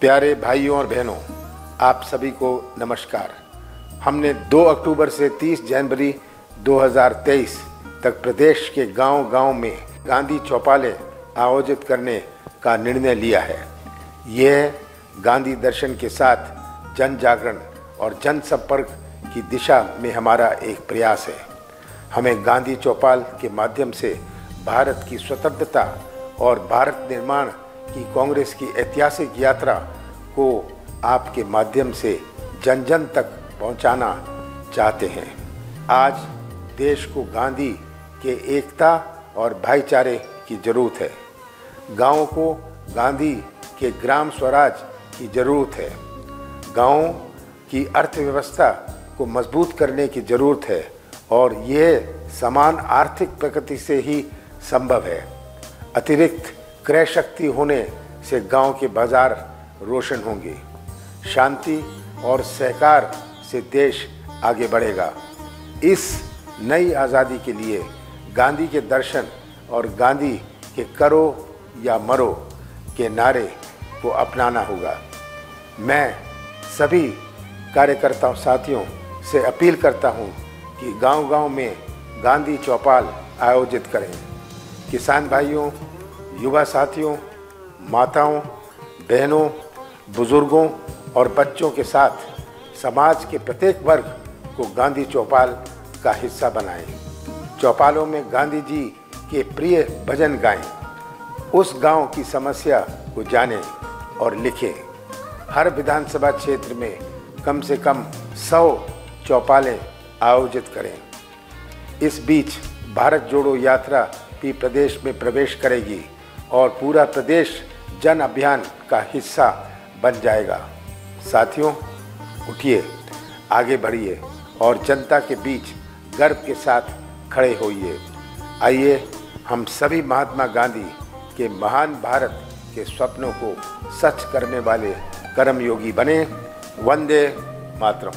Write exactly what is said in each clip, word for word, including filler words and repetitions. प्यारे भाइयों और बहनों, आप सभी को नमस्कार। हमने दो अक्टूबर से तीस जनवरी दो हज़ार तेईस तक प्रदेश के गांव-गांव में गांधी चौपालें आयोजित करने का निर्णय लिया है। यह गांधी दर्शन के साथ जन जागरण और जन संपर्क की दिशा में हमारा एक प्रयास है। हमें गांधी चौपाल के माध्यम से भारत की स्वतंत्रता और भारत निर्माण की कांग्रेस की ऐतिहासिक यात्रा को आपके माध्यम से जन जन तक पहुंचाना चाहते हैं। आज देश को गांधी के एकता और भाईचारे की ज़रूरत है। गाँव को गांधी के ग्राम स्वराज की ज़रूरत है। गाँव की अर्थव्यवस्था को मजबूत करने की ज़रूरत है और यह समान आर्थिक प्रगति से ही संभव है। अतिरिक्त क्रय शक्ति होने से गांव के बाजार रोशन होंगे। शांति और सहकार से देश आगे बढ़ेगा। इस नई आज़ादी के लिए गांधी के दर्शन और गांधी के करो या मरो के नारे को अपनाना होगा। मैं सभी कार्यकर्ताओं साथियों से अपील करता हूँ कि गांव-गांव में गांधी चौपाल आयोजित करें। किसान भाइयों, युवा साथियों, माताओं, बहनों, बुजुर्गों और बच्चों के साथ समाज के प्रत्येक वर्ग को गांधी चौपाल का हिस्सा बनाएं। चौपालों में गांधी जी के प्रिय भजन गाएं, उस गांव की समस्या को जानें और लिखें। हर विधानसभा क्षेत्र में कम से कम सौ चौपालें आयोजित करें। इस बीच भारत जोड़ो यात्रा भी प्रदेश में प्रवेश करेगी और पूरा प्रदेश जन अभियान का हिस्सा बन जाएगा। साथियों, उठिए, आगे बढ़िए और जनता के बीच गर्व के साथ खड़े होइए। आइए हम सभी महात्मा गांधी के महान भारत के स्वप्नों को सच करने वाले कर्मयोगी बने। Vande Mataram.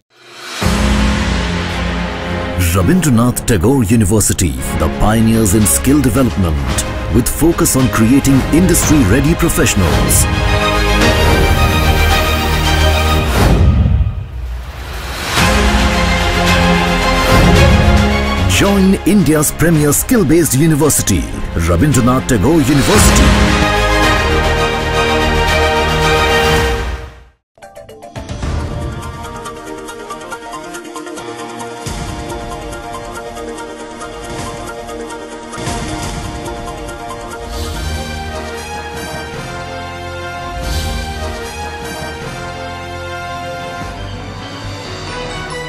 Rabindranath Tagore University. The pioneers in skill development, with focus on creating industry-ready professionals. Join India's premier skill-based university, Rabindranath Tagore University.